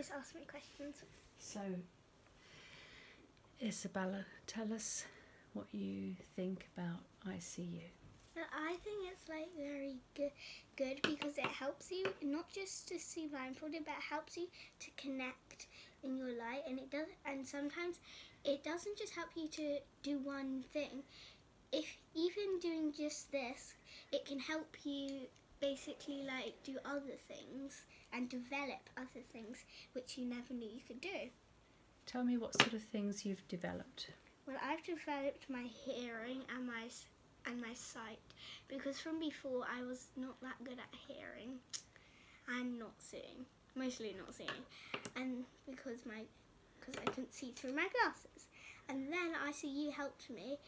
Just ask me questions. So, Isabella, tell us what you think about ICU. I think it's like very good because it helps you not just to see blindfolded, but it helps you to connect in your life, and it does. And sometimes it doesn't just help you to do one thing. If even doing just this, it can help you basically like do other things and develop other things which you never knew you could do. Tell me what sort of things you've developed. Well, I've developed my hearing and my sight, because from before I was not that good at hearing and not seeing, mostly not seeing, and because I couldn't see through my glasses. And then ICU helped me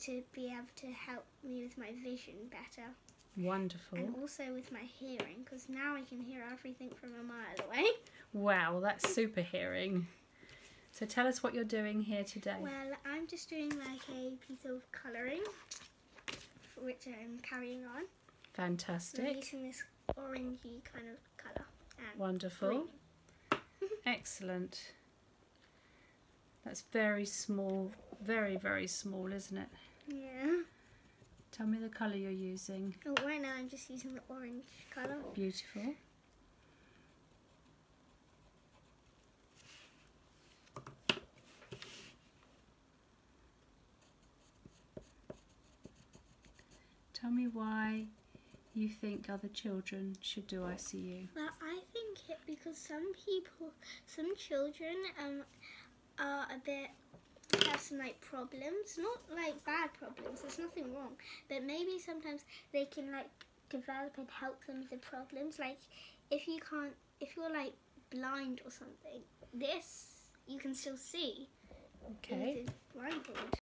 to be able to help me with my vision better. Wonderful. And also with my hearing, because now I can hear everything from a mile away. Wow, that's super hearing. So tell us what you're doing here today. Well, I'm just doing like a piece of colouring, which I'm carrying on. Fantastic. I'm using this orangey kind of colour. Wonderful. Excellent. That's very small, very, very small, isn't it? Yeah. Tell me the colour you're using. Oh, right now I'm just using the orange colour. Beautiful. Tell me why you think other children should do ICU. Well, I think it because some children are have some like problems, not like bad problems, there's nothing wrong, but maybe sometimes they can like develop and help them with the problems. Like if you're like blind or something, this, you can still see. Okay. Blindfold.